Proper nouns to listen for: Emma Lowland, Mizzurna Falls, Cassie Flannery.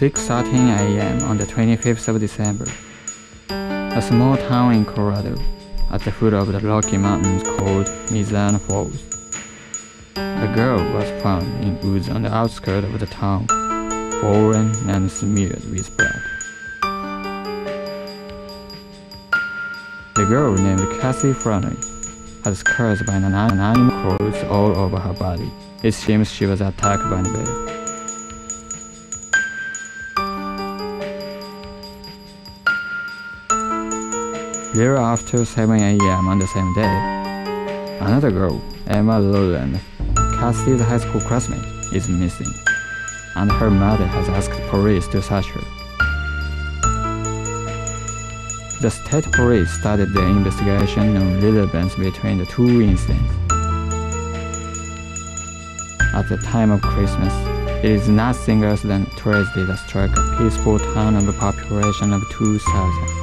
6:13 a.m. on the 25th of December, a small town in Colorado at the foot of the Rocky Mountains called Mizzurna Falls. A girl was found in woods on the outskirts of the town, fallen and smeared with blood. The girl, named Cassie Flannery, had scars by an animal claws all over her body. It seems she was attacked by a bear. Thereafter, 7 a.m. on the same day, another girl, Emma Lowland, Cassie's high school classmate, is missing, and her mother has asked police to search her. The state police started the investigation on relevance between the two incidents. At the time of Christmas, it is nothing else than tragedy that struck a peaceful town of a population of 2,000.